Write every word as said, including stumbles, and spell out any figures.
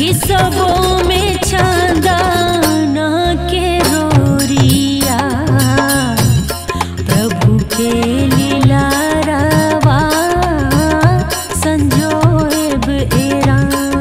हिसबों में छांदाना के रोरिया प्रभु के लीलारावा संजोएब एरा।